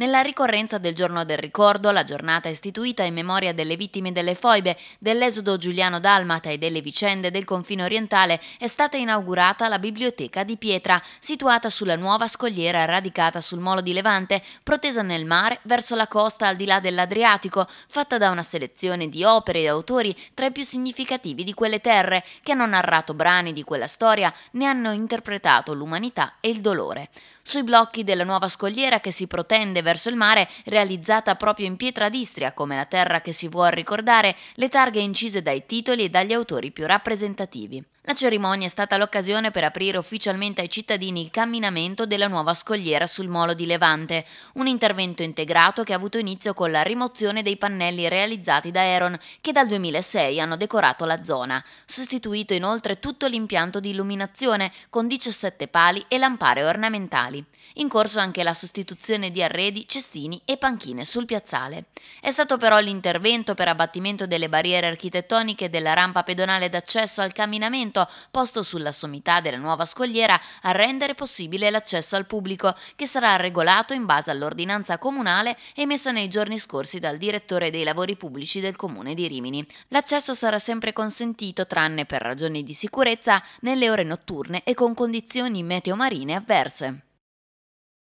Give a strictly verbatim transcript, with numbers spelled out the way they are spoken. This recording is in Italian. Nella ricorrenza del Giorno del Ricordo, la giornata istituita in memoria delle vittime delle foibe, dell'esodo giuliano-dalmata e delle vicende del confine orientale, è stata inaugurata la Biblioteca di Pietra, situata sulla nuova scogliera radicata sul molo di Levante, protesa nel mare verso la costa al di là dell'Adriatico, fatta da una selezione di opere e autori tra i più significativi di quelle terre, che hanno narrato brani di quella storia, ne hanno interpretato l'umanità e il dolore. Sui blocchi della nuova scogliera che si protende verso il mare, realizzata proprio in pietra d'Istria come la terra che si vuol ricordare, le targhe incise dai titoli e dagli autori più rappresentativi. La cerimonia è stata l'occasione per aprire ufficialmente ai cittadini il camminamento della nuova scogliera sul molo di Levante, un intervento integrato che ha avuto inizio con la rimozione dei pannelli realizzati da Aeron, che dal duemilasei hanno decorato la zona, sostituito inoltre tutto l'impianto di illuminazione con diciassette pali e lampare ornamentali. In corso anche la sostituzione di arredi, cestini e panchine sul piazzale. È stato però l'intervento per abbattimento delle barriere architettoniche della rampa pedonale d'accesso al camminamento posto sulla sommità della nuova scogliera a rendere possibile l'accesso al pubblico, che sarà regolato in base all'ordinanza comunale emessa nei giorni scorsi dal direttore dei lavori pubblici del comune di Rimini. L'accesso sarà sempre consentito, tranne per ragioni di sicurezza, nelle ore notturne e con condizioni meteo marine avverse.